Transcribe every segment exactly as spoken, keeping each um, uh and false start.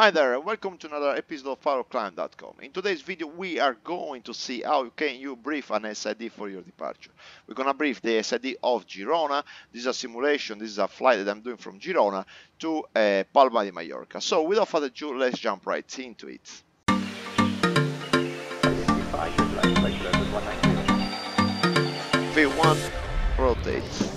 Hi there and welcome to another episode of Pilot Climb dot com. In today's video we are going to see how you can you brief an S I D for your departure. We're going to brief the S I D of Girona. This is a simulation, this is a flight that I'm doing from Girona to uh, Palma de Mallorca. So without further ado, let's jump right into it. V one, rotate.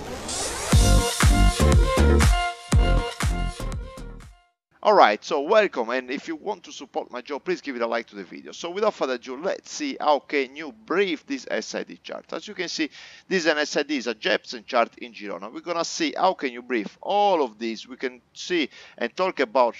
Alright, so welcome, and if you want to support my job, please give it a like to the video. So without further ado, let's see how can you brief this S I D chart. As you can see, this is an S I D, is a Jeppesen chart in Girona. We're gonna see how can you brief all of these. We can see and talk about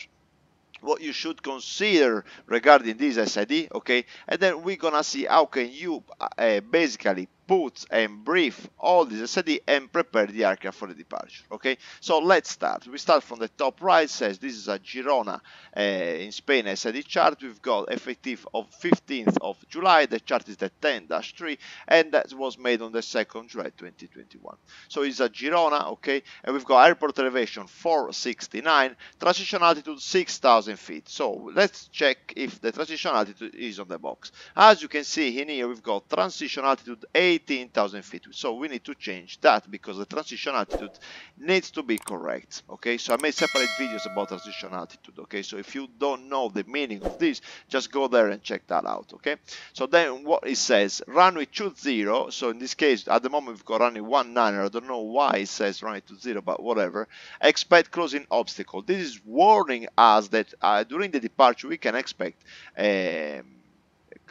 what you should consider regarding this S I D, okay? And then we're gonna see how can you uh, basically put and brief all this S I D and prepare the aircraft for the departure, okay? So let's start. We start from the top right. Says this is a Girona uh, in Spain S I D chart. We've got effective of fifteenth of July. The chart is the ten dash three, and that was made on the second of July twenty twenty-one. So it's a Girona, okay? And we've got airport elevation four sixty-nine, transition altitude six thousand feet. So let's check if the transition altitude is on the box. As you can see in here, we've got transition altitude eighteen thousand feet. So we need to change that because the transition altitude needs to be correct. Okay, so I made separate videos about transition altitude. Okay, so if you don't know the meaning of this, just go there and check that out. Okay, so then what it says, runway two zero. So in this case, at the moment we've got runway one nine. I don't know why it says runway two zero, but whatever. Expect closing obstacle. This is warning us that uh, during the departure we can expect Um,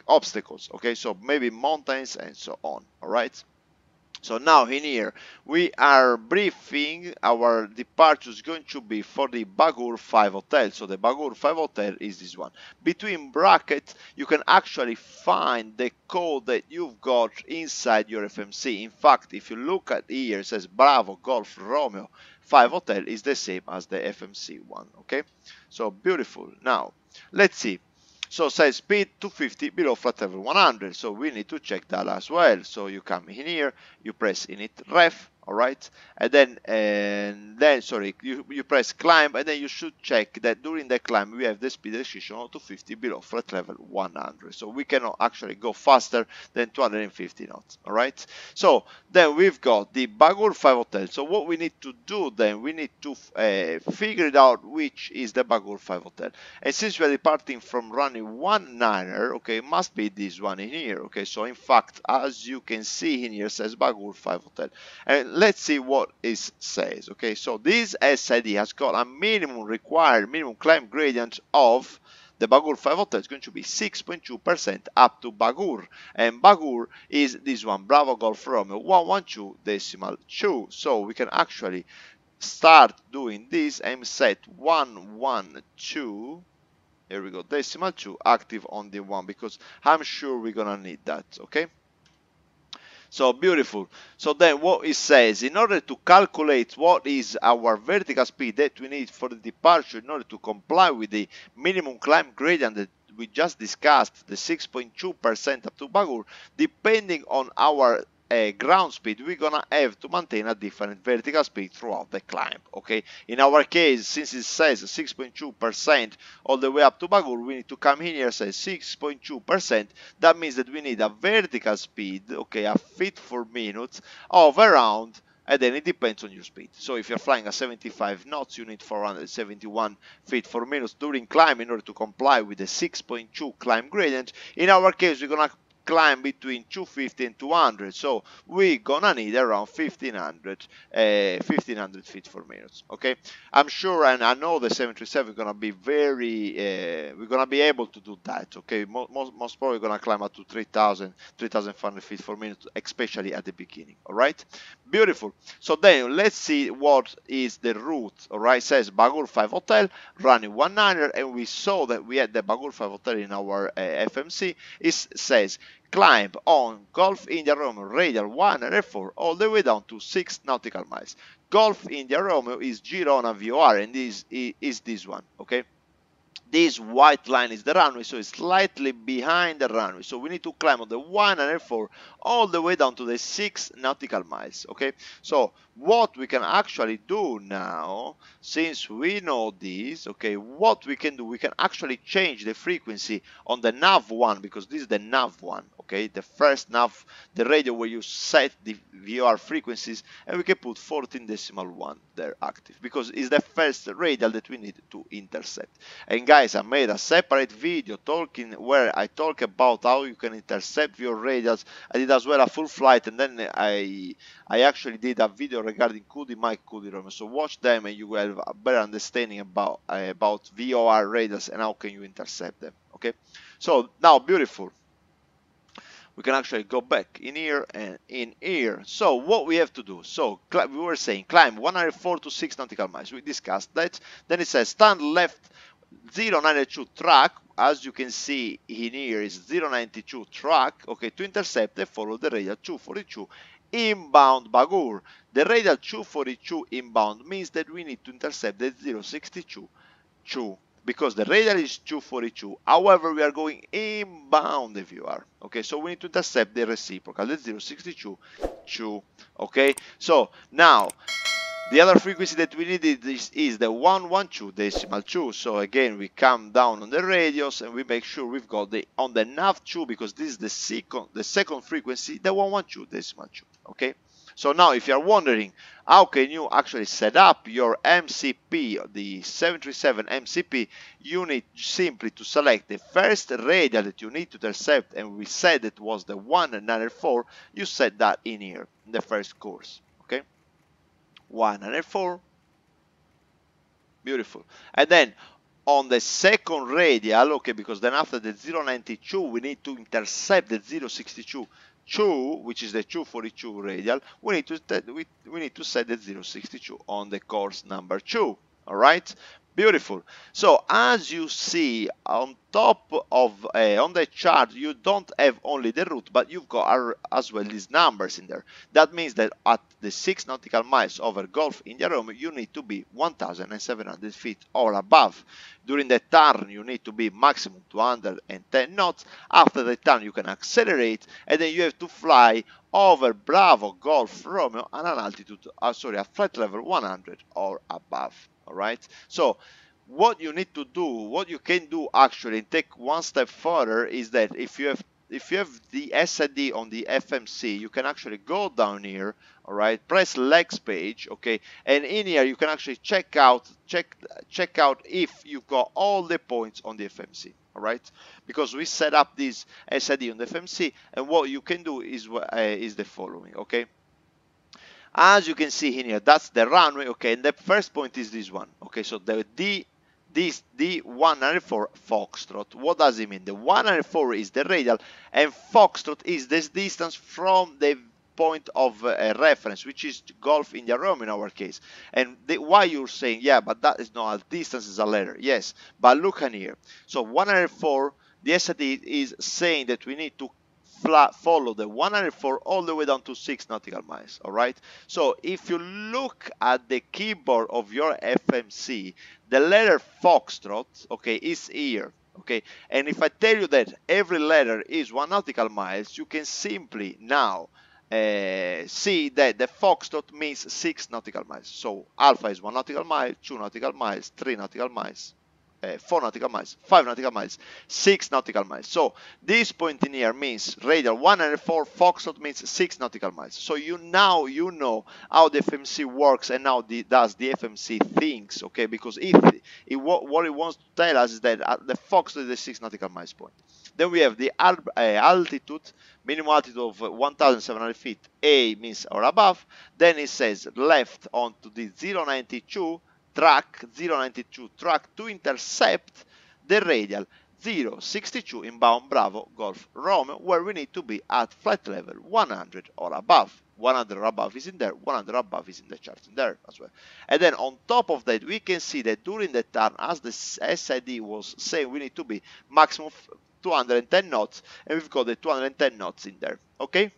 obstacles, okay, so maybe mountains and so on. All right, so now in here we are briefing our departure is going to be for the Bagur five hotel. So the Bagur five hotel is this one. Between brackets you can actually find the code that you've got inside your F M C. In fact, if you look at here, it says Bravo Golf Romeo five hotel is the same as the F M C one. Okay, so beautiful. Now let's see. So says speed two fifty below flat level one hundred. So we need to check that as well. So you come in here, you press init ref, all right, and then and then sorry, you, you press climb, and then you should check that during the climb we have the speed restriction of two fifty below flat level one hundred. So we cannot actually go faster than two hundred fifty knots. All right. So then we've got the Bagur five hotel. So what we need to do then, we need to uh, figure it out which is the Bagur five hotel. And since we are departing from running one niner, okay, it must be this one in here. Okay. So in fact, as you can see in here, it says Bagur five hotel. And let's see what it says. Okay, so this S I D has got a minimum required minimum climb gradient of the Bagur five hotel. It's going to be six point two percent up to Bagur, and Bagur is this one, Bravo Golf Romeo one twelve decimal two. So we can actually start doing this and set one one two. Here we go, decimal two active on the one, because I'm sure we're gonna need that. Okay. So beautiful. So then what it says, in order to calculate what is our vertical speed that we need for the departure in order to comply with the minimum climb gradient that we just discussed, the six point two percent up to Bagur, depending on our Uh, ground speed, we're gonna have to maintain a different vertical speed throughout the climb. Okay, in our case, since it says six point two percent all the way up to Bagur, we need to come in here and say six point two percent. That means that we need a vertical speed, okay, a feet for minutes of around, and then it depends on your speed. So if you're flying at seventy-five knots, you need four hundred seventy-one feet for minutes during climb in order to comply with the six point two climb gradient. In our case, we're gonna climb between two fifty and two hundred, so we're gonna need around fifteen hundred feet for minutes. Okay, I'm sure, and I know the seven thirty-seven gonna be very uh, we're gonna be able to do that. Okay, most, most, most probably gonna climb up to three thousand, three thousand five hundred feet for minutes, especially at the beginning. All right, beautiful. So then let's see what is the route. All right, it says Bagur five hotel running one niner, and we saw that we had the Bagur five hotel in our uh, F M C. It says climb on Golf India Romeo radar one R four all the way down to six nautical miles. Golf India Romeo is Girona V O R, and this is, is this one. Okay, This white line is the runway, so it's slightly behind the runway. So we need to climb on the one and therefore all the way down to the six nautical miles. Okay, so what we can actually do now, since we know this, okay, what we can do, we can actually change the frequency on the nav one, because this is the nav one, okay, the first nav, the radio where you set the V O R frequencies, and we can put fourteen decimal one there active, because it's the first radial that we need to intercept. And guys, I made a separate video talking where I talk about how you can intercept your radials. I did as well a full flight, and then I I actually did a video regarding Q D Mike, Q D Romeo. So watch them and you will have a better understanding about uh, about V O R radials and how can you intercept them. Okay, so now beautiful. We can actually go back in here and in here. So what we have to do, so we were saying climb one oh four to six nautical miles. We discussed that. Then it says stand left zero ninety-two track, as you can see in here is zero ninety-two track, okay, to intercept and follow the radial two forty-two inbound Bagur. The radial two forty-two inbound means that we need to intercept the zero sixty-two two, because the radial is two forty-two, however we are going inbound the V O R, okay, so we need to intercept the reciprocal, the zero sixty-two two, okay. So now the other frequency that we needed is, is the one twelve decimal two. So again, we come down on the radios and we make sure we've got the on the nav two, because this is the second the second frequency, the one twelve decimal two. Okay. So now, if you are wondering how can you actually set up your M C P, the seven thirty-seven M C P, you need simply to select the first radial that you need to intercept, and we said it was the one ninety-four. You set that in here, in the first course. Okay. one hundred four, beautiful. And then on the second radial, okay, because then after the zero ninety-two we need to intercept the zero sixty-two two, which is the two forty-two radial. We need to we, we need to set the zero sixty-two on the course number two. All right, beautiful. So as you see on top of uh, on the chart, you don't have only the route, but you've got our, as well these numbers in there. That means that at the six nautical miles over Gulf India Romeo, you need to be one thousand seven hundred feet or above. During the turn, you need to be maximum two hundred ten knots. After the turn, you can accelerate, and then you have to fly over Bravo Golf Romeo at an altitude, uh, sorry, a flight level one hundred or above. All right. So what you need to do, what you can do actually, and take one step further, is that if you have if you have the S I D on the F M C, you can actually go down here. All right, press legs page, okay, and in here you can actually check out check check out if you've got all the points on the F M C. All right, because we set up this S I D on the F M C, and what you can do is uh, is the following, okay. As you can see in here, that's the runway, okay, and the first point is this one, okay, so the D, this D one ninety-four Foxtrot. What does it mean? The one ninety-four is the radial, and Foxtrot is this distance from the point of uh, reference, which is Gulf India Romeo in our case. And the, why you're saying, yeah, but that is not a distance, it's a letter. Yes, but look in here. So one ninety-four, the S I D is saying that we need to follow the one hundred four all the way down to six nautical miles. All right, so if you look at the keyboard of your F M C, the letter Foxtrot, okay, is here, okay, and if I tell you that every letter is one nautical miles, you can simply now uh, see that the Foxtrot means six nautical miles. So alpha is one nautical mile, two nautical miles, three nautical miles, Uh, four nautical miles, five nautical miles, six nautical miles. So this point in here means radial one hundred four, Foxtrot means six nautical miles. So you now you know how the F M C works and how the, does the F M C thinks, okay? Because if it, what, what it wants to tell us is that the Foxtrot is the six nautical miles point. Then we have the uh, altitude, minimum altitude of one thousand seven hundred feet, A means or above. Then it says left onto the zero ninety-two track, zero ninety-two track, to intercept the radial zero sixty-two inbound Bravo Golf Romeo, where we need to be at flight level one hundred or above. one hundred or above is in there, one hundred above is in the chart in there as well. And then on top of that, we can see that during the turn, as the S I D was saying, we need to be maximum two hundred ten knots, and we've got the two hundred ten knots in there. Okay,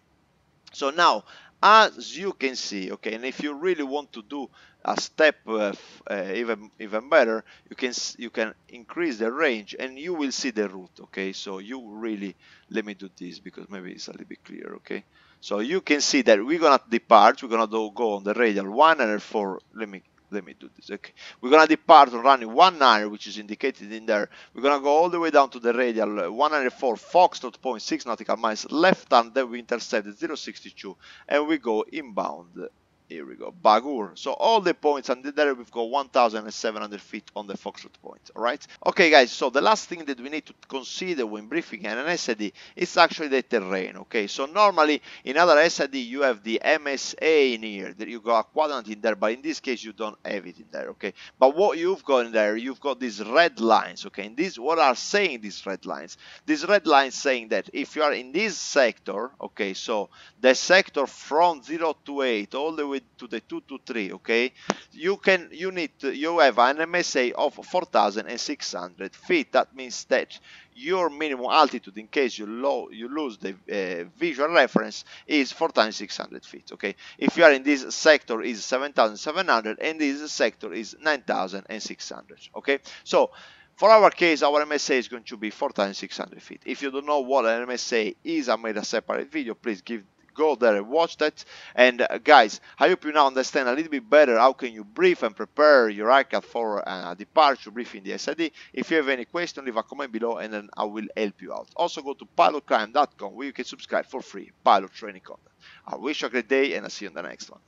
so now as you can see, okay. And if you really want to do a step uh, uh, even even better, you can you can increase the range and you will see the route, okay. So you really, let me do this because maybe it's a little bit clearer, okay. So you can see that we're gonna depart, we're gonna do, go on the radial one and therefore let me let me do this, okay. We're gonna depart on running one nine, which is indicated in there. We're gonna go all the way down to the radial one hundred four Foxtrot zero point six nautical miles left hand, then we intercept zero sixty-two and we go inbound. Here we go, Bagur. So all the points, and there we've got one thousand seven hundred feet on the Foxtrot point, all right? Okay, guys, so the last thing that we need to consider when briefing an S I D is actually the terrain, okay? So normally, in other S I D, you have the M S A in here, that you got a quadrant in there, but in this case, you don't have it in there, okay? But what you've got in there, you've got these red lines, okay? And these, what are saying these red lines? These red lines saying that if you are in this sector, okay, so the sector from zero to eight, all the way to the two to three, okay, you can you need to, you have an M S A of four thousand six hundred feet. That means that your minimum altitude, in case you low you lose the uh, visual reference, is four thousand six hundred feet, okay. If you are in this sector is seven thousand seven hundred and this sector is nine thousand six hundred, okay. So for our case, our M S A is going to be four thousand six hundred feet. If you don't know what an M S A is, I made a separate video, please give go there and watch that. And uh, guys, I hope you now understand a little bit better how can you brief and prepare your aircraft for a uh, departure briefing the S I D. If you have any question, leave a comment below and then I will help you out. Also go to pilot climb dot com where you can subscribe for free pilot training content. I wish you a great day and I'll see you in the next one.